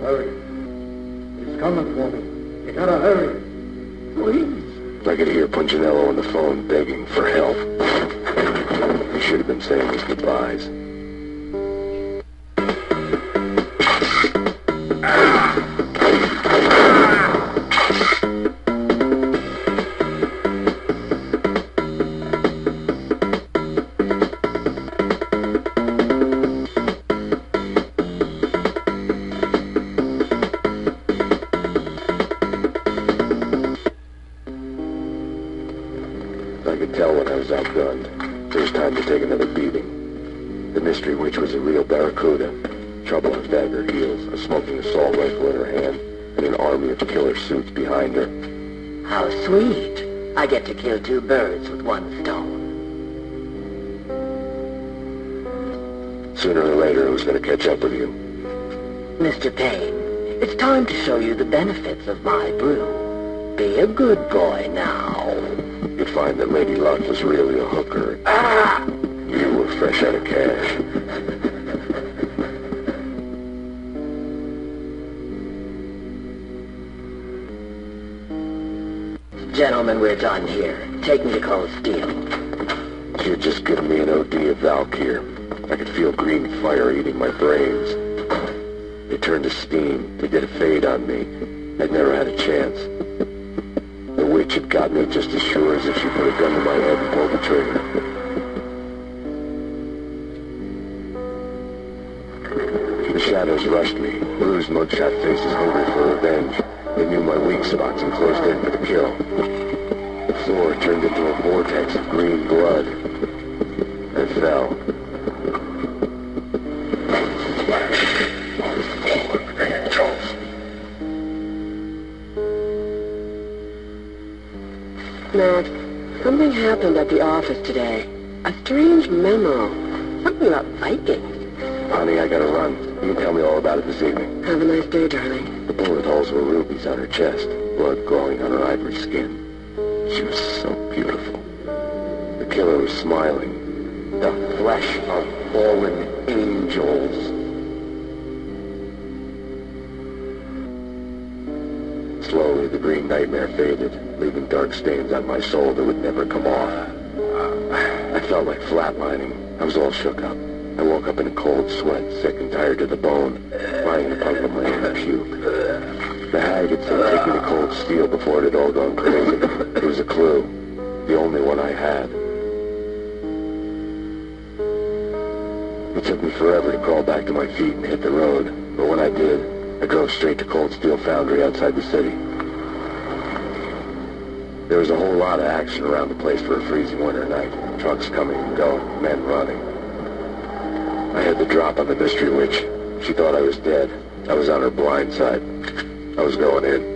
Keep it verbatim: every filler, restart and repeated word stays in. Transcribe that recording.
Hurry. He's coming for me. You gotta hurry. Please. I could hear Punginello on the phone begging for help. He should have been saying his goodbyes. I could tell when I was outgunned. It was time to take another beating. The mystery witch was a real barracuda. Trouble on dagger heels, a smoking assault rifle in her hand, and an army of killer suits behind her. How sweet. I get to kill two birds with one stone. Sooner or later, who's going to catch up with you? Mister Payne, it's time to show you the benefits of my brew. Be a good boy now. You'd find that Lady Luck was really a hooker. Ah! You were fresh out of cash. Gentlemen, we're done here. Take me to Cold Steel. You're just giving me an O D of Valkyr. I could feel green fire eating my brains. They turned to steam. They did a fade on me. I'd never had a chance. Witch had got me just as sure as if she put a gun to my head and pulled the trigger. The shadows rushed me. Blue's mugshot faces hungry for revenge. They knew my weak spots and closed in for the kill. The floor turned into a vortex of green blood. I fell. Max, something happened at the office today. A strange memo. Something about Vikings. Honey, I gotta run. You can tell me all about it this evening. Have a nice day, darling. The bullet holes were rubies on her chest, blood glowing on her ivory skin. She was so beautiful. The killer was smiling. The flesh of fallen angels. Slowly, the green nightmare faded, leaving dark stains on my soul that would never come off. I felt like flatlining. I was all shook up. I woke up in a cold sweat, sick and tired to the bone, lying in front of my own puke. The hag had said take me to Cold Steel before it had all gone crazy. It was a clue, the only one I had. It took me forever to crawl back to my feet and hit the road, but when I did, I drove straight to Cold Steel Foundry outside the city. There was a whole lot of action around the place for a freezing winter night. Trucks coming and going, men running. I had the drop on the mystery witch. She thought I was dead. I was on her blind side. I was going in.